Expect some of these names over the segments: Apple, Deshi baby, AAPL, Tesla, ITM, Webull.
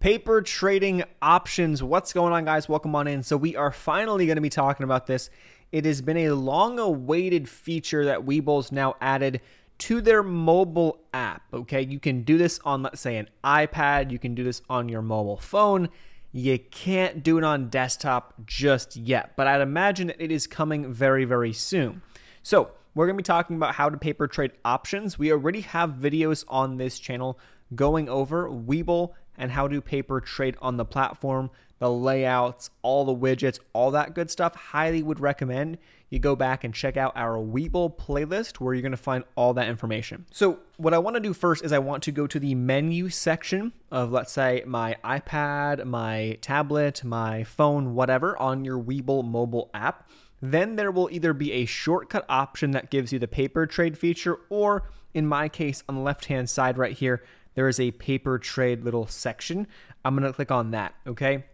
Paper trading options. What's going on, guys? Welcome on in. So we are finally going to be talking about this. It has been a long-awaited feature that Webull's now added to their mobile app, okay? You can do this on, let's say, an iPad. You can do this on your mobile phone. You can't do it on desktop just yet, but I'd imagine that it is coming very, very soon. So we're going to be talking about how to paper trade options. We already have videos on this channel going over Webull and how to paper trade on the platform, the layouts, all the widgets, all that good stuff. Highly would recommend you go back and check out our Webull playlist where you're gonna find all that information. So what I wanna do first is I want to go to the menu section of, let's say, my iPad, my tablet, my phone, whatever, on your Webull mobile app. Then there will either be a shortcut option that gives you the paper trade feature, or in my case, on the left-hand side right here, there is a paper trade little section. I'm gonna click on that, okay?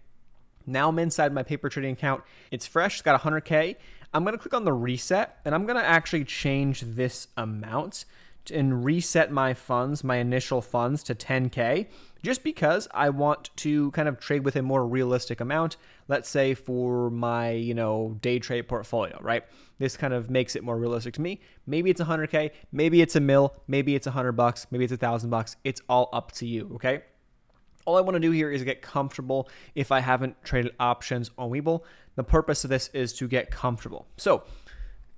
Now I'm inside my paper trading account. It's fresh, it's got 100K. I'm gonna click on the reset, and I'm gonna actually change this amount and reset my funds, my initial funds to 10K, just because I want to kind of trade with a more realistic amount, let's say for my, you know, day trade portfolio, right? This kind of makes it more realistic to me. Maybe it's 100K, maybe it's a mil, maybe it's $100, maybe it's $1,000. It's all up to you, okay? All I want to do here is get comfortable if I haven't traded options on Webull. The purpose of this is to get comfortable. So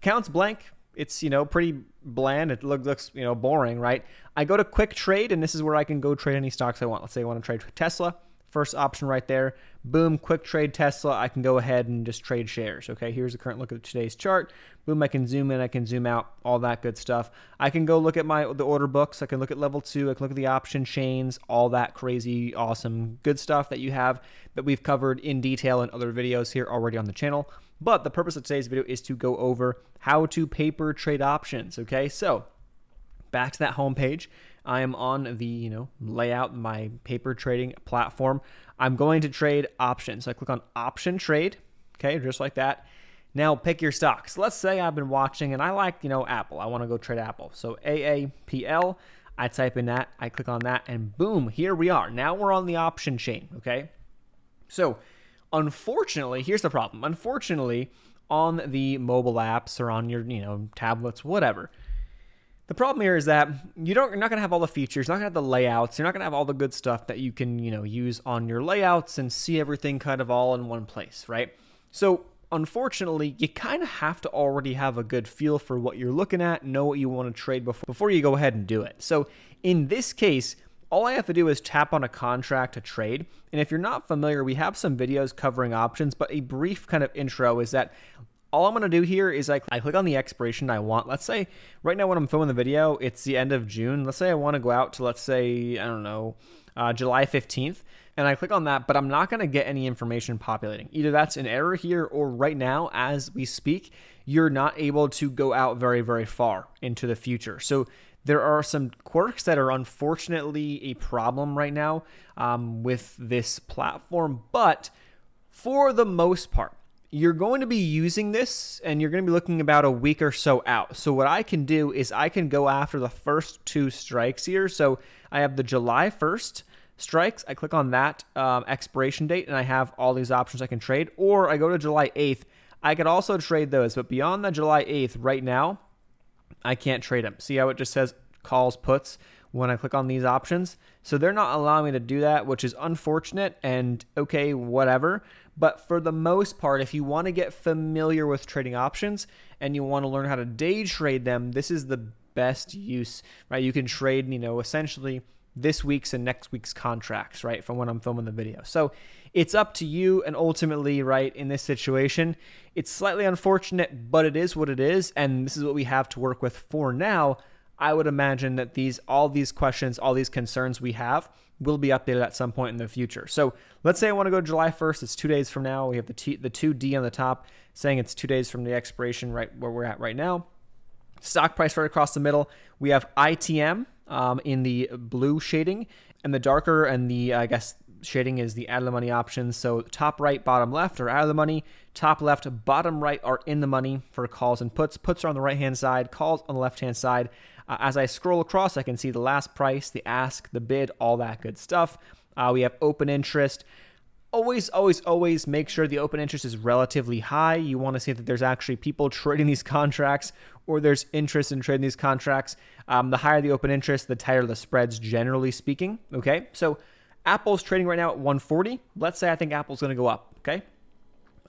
accounts blank. It's, you know, pretty bland. It looks, you know, boring, right? I go to quick trade, and this is where I can go trade any stocks I want. Let's say I want to trade Tesla. First option right there. Boom, quick trade Tesla. I can go ahead and just trade shares. Okay, here's the current look at today's chart. Boom, I can zoom in, I can zoom out, all that good stuff. I can go look at the order books. I can look at level 2. I can look at the option chains, all that crazy, awesome, good stuff that you have that we've covered in detail in other videos here already on the channel. But the purpose of today's video is to go over how to paper trade options, okay? So back to that homepage. I am on the, you know, layout, my paper trading platform. I'm going to trade options. So I click on option trade, okay, just like that. Now pick your stocks. Let's say I've been watching and I like, you know, Apple. I want to go trade Apple. So AAPL, I type in that, I click on that, and boom, here we are. Now we're on the option chain, okay? So unfortunately, here's the problem. Unfortunately, on the mobile apps or on your, you know, tablets, whatever, the problem here is that you're not going to have all the features, not going to have the layouts, you're not going to have all the good stuff that you can, you know, use on your layouts and see everything kind of all in one place, right? So unfortunately, you kind of have to already have a good feel for what you're looking at, know what you want to trade before you go ahead and do it. So in this case, all I have to do is tap on a contract to trade. And if you're not familiar, we have some videos covering options, but a brief kind of intro is that all I'm gonna do here is I click on the expiration I want. Let's say right now when I'm filming the video, it's the end of June. Let's say I wanna go out to, let's say, I don't know, July 15th, and I click on that, but I'm not gonna get any information populating. Either that's an error here, or right now as we speak, you're not able to go out very, very far into the future. So there are some quirks that are unfortunately a problem right now with this platform, but for the most part, you're going to be using this and you're going to be looking about a week or so out. So what I can do is I can go after the first two strikes here. So I have the July 1st strikes. I click on that expiration date and I have all these options I can trade, or I go to July 8th. I could also trade those, but beyond the July 8th right now, I can't trade them. See how it just says calls, puts when I click on these options? So they're not allowing me to do that, which is unfortunate, and okay, whatever. But for the most part, if you want to get familiar with trading options and you want to learn how to day trade them, this is the best use, right? You can trade, you know, essentially this week's and next week's contracts, right? From when I'm filming the video. So it's up to you. And ultimately, right, in this situation, it's slightly unfortunate, but it is what it is. And this is what we have to work with for now. I would imagine that all these questions, all these concerns we have will be updated at some point in the future. So let's say I want to go to July 1st. It's 2 days from now. We have the 2D on the top saying it's 2 days from the expiration, right where we're at right now. Stock price right across the middle. We have ITM in the blue shading, and the darker and the, I guess, shading is the out of the money options. So top right, bottom left are out of the money. Top left, bottom right are in the money for calls and puts. Puts are on the right-hand side, calls on the left-hand side. As I scroll across, I can see the last price, the ask, the bid, all that good stuff. We have open interest. Always make sure the open interest is relatively high. You want to see that there's actually people trading these contracts, or there's interest in trading these contracts. The higher the open interest, the tighter the spreads, generally speaking. Okay, so Apple's trading right now at 140. Let's say I think Apple's going to go up. Okay,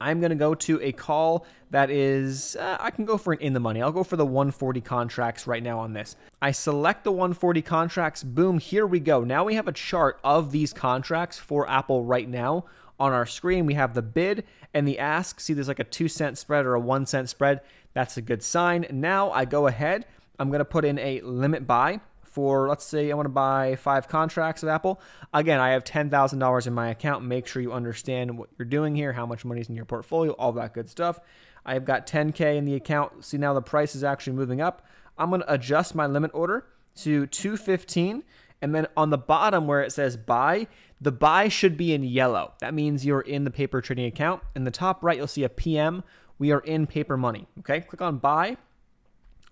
I'm going to go to a call that is, I can go for an in the money. I'll go for the 140 contracts right now on this. I select the 140 contracts. Boom, here we go. Now we have a chart of these contracts for Apple right now on our screen. We have the bid and the ask. See, there's like a 2-cent spread or a 1-cent spread. That's a good sign. Now I go ahead. I'm going to put in a limit buy for, let's say I want to buy 5 contracts of Apple. Again, I have $10,000 in my account. Make sure you understand what you're doing here, how much money is in your portfolio, all that good stuff. I've got 10K in the account. See, now the price is actually moving up. I'm going to adjust my limit order to 215. And then on the bottom where it says buy, the buy should be in yellow. That means you're in the paper trading account. In the top right, you'll see a PM. We are in paper money. Okay, click on buy.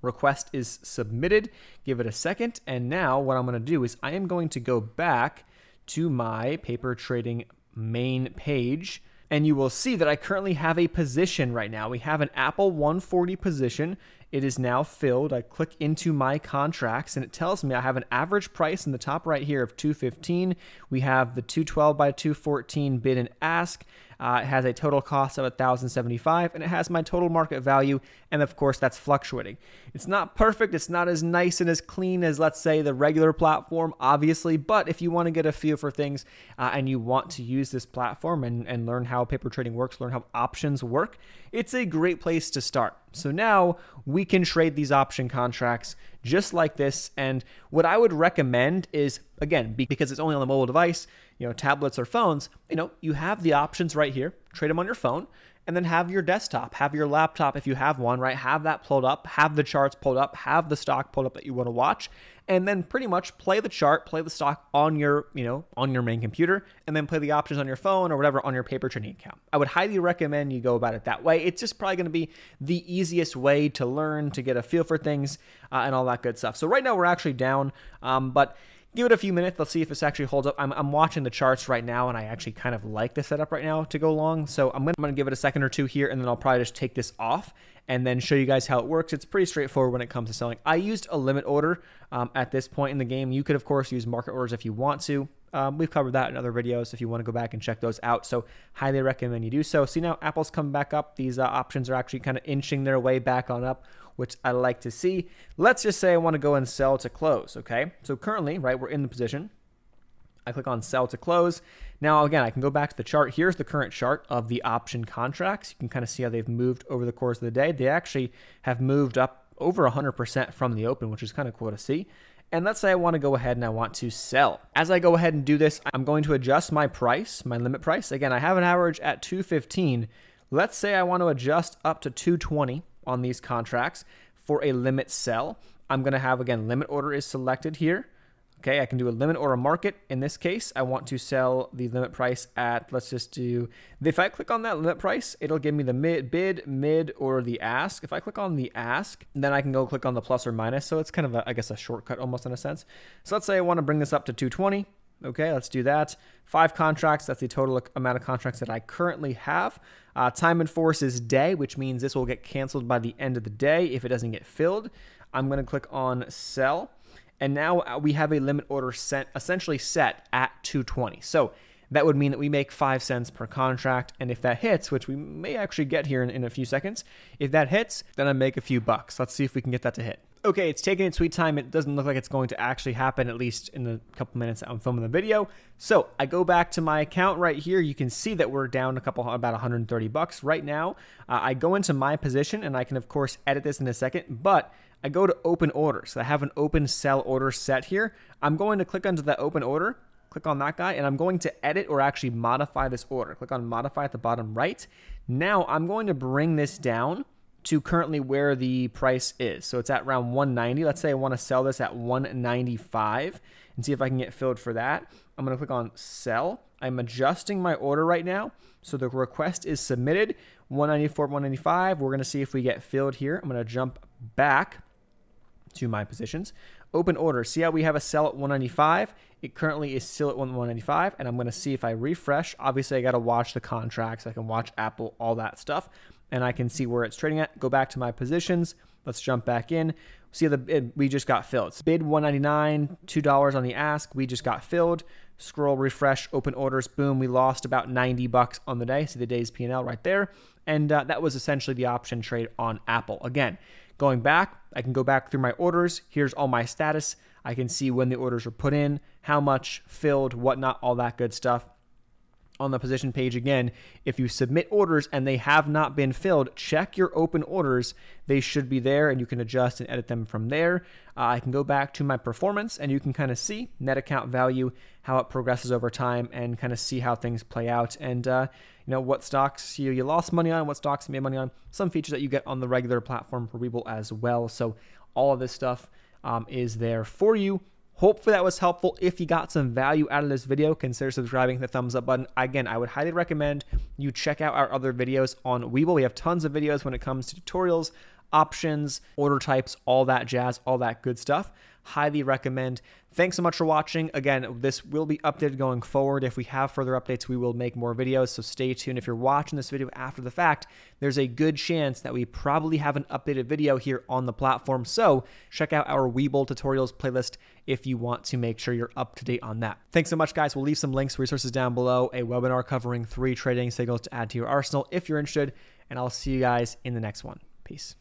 Request is submitted. Give it a second. And now what I'm going to do is I am going to go back to my paper trading main page, and you will see that I currently have a position right now. We have an Apple 140 position. It is now filled. I click into my contracts and it tells me I have an average price in the top right here of 215. We have the 212 by 214 bid and ask. It has a total cost of $1,075, and it has my total market value, and of course that's fluctuating. It's not perfect. It's not as nice and as clean as, let's say, the regular platform, obviously, but if you want to get a feel for things and you want to use this platform and learn how paper trading works, learn how options work, it's a great place to start. So now we can trade these option contracts just like this. And what I would recommend is, again, because it's only on the mobile device, you know, tablets or phones, you know, you have the options right here, trade them on your phone, and then have your desktop, have your laptop if you have one, right? Have that pulled up, have the charts pulled up, have the stock pulled up that you want to watch, and then pretty much play the chart, play the stock on your, you know, on your main computer, and then play the options on your phone or whatever on your paper trading account. I would highly recommend you go about it that way. It's just probably going to be the easiest way to learn, to get a feel for things and all that good stuff. So right now we're actually down, but give it a few minutes. Let's see if this actually holds up. I'm watching the charts right now, and I actually kind of like the setup right now to go long. So I'm gonna give it a second or two here, and then I'll probably just take this off and then show you guys how it works. It's pretty straightforward when it comes to selling. I used a limit order at this point in the game. You could, of course, use market orders if you want to. We've covered that in other videos if you want to go back and check those out. So highly recommend you do so. See, now Apple's come back up. These options are actually kind of inching their way back on up, which I like to see. Let's just say I want to go and sell to close, okay? So currently, right, we're in the position. I click on sell to close. Now, again, I can go back to the chart. Here's the current chart of the option contracts. You can kind of see how they've moved over the course of the day. They actually have moved up over 100% from the open, which is kind of cool to see. And let's say I want to go ahead and I want to sell. As I go ahead and do this, I'm going to adjust my price, my limit price. Again, I have an average at 215. Let's say I want to adjust up to 220. On these contracts for a limit sell. I'm gonna have, again, limit order is selected here. Okay, I can do a limit or a market. In this case, I want to sell the limit price at, let's just do, if I click on that limit price, it'll give me the bid, mid, or the ask. If I click on the ask, then I can go click on the plus or minus. So it's kind of, I guess, a shortcut almost in a sense. So let's say I wanna bring this up to 220. Okay, let's do that. 5 contracts, that's the total amount of contracts that I currently have. Time and force is day, which means this will get canceled by the end of the day if it doesn't get filled. I'm gonna click on sell. And now we have a limit order essentially set at 220. So that would mean that we make 5 cents per contract. And if that hits, which we may actually get here in a few seconds, if that hits, then I make a few bucks. Let's see if we can get that to hit. Okay, it's taking its sweet time. It doesn't look like it's going to actually happen, at least in the couple minutes that I'm filming the video. So I go back to my account right here. You can see that we're down about 130 bucks right now. I go into my position, and I can, of course, edit this in a second, but I go to open order. So I have an open sell order set here. I'm going to click onto that open order, click on that guy, and I'm going to edit or actually modify this order. Click on modify at the bottom right. Now I'm going to bring this down to currently where the price is. So it's at around 190. Let's say I want to sell this at 195 and see if I can get filled for that. I'm going to click on sell. I'm adjusting my order right now. So the request is submitted, 194, 195. We're going to see if we get filled here. I'm going to jump back to my positions. open order. See how we have a sell at 195? It currently is still at 195, and I'm going to see if I refresh. Obviously, I got to watch the contracts. I can watch Apple, all that stuff, and I can see where it's trading at. Go back to my positions. Let's jump back in. See the bid we just got filled. It's bid 199, $2 on the ask. We just got filled. Scroll, refresh, open orders. Boom, we lost about 90 bucks on the day. See the day's P&L right there. And that was essentially the option trade on Apple. Again, going back, I can go back through my orders. Here's all my status. I can see when the orders were put in, how much, filled, whatnot, all that good stuff. On the position page again, if you submit orders and they have not been filled, check your open orders. They should be there and you can adjust and edit them from there. I can go back to my performance and you can kind of see net account value, how it progresses over time, and kind of see how things play out, and you know, what stocks you lost money on, what stocks you made money on, some features that you get on the regular platform for Webull as well. So all of this stuff is there for you. Hopefully that was helpful. If you got some value out of this video, consider subscribing, hit the thumbs up button. Again, I would highly recommend you check out our other videos on Webull. We have tons of videos when it comes to tutorials, options, order types, all that jazz, all that good stuff. Highly recommend. Thanks so much for watching. Again, this will be updated going forward. If we have further updates, we will make more videos, so stay tuned. If you're watching this video after the fact, there's a good chance that we probably have an updated video here on the platform, so check out our Webull tutorials playlist if you want to make sure you're up to date on that. Thanks so much, guys. We'll leave some links, resources down below, a webinar covering 3 trading signals to add to your arsenal if you're interested, and I'll see you guys in the next one. Peace.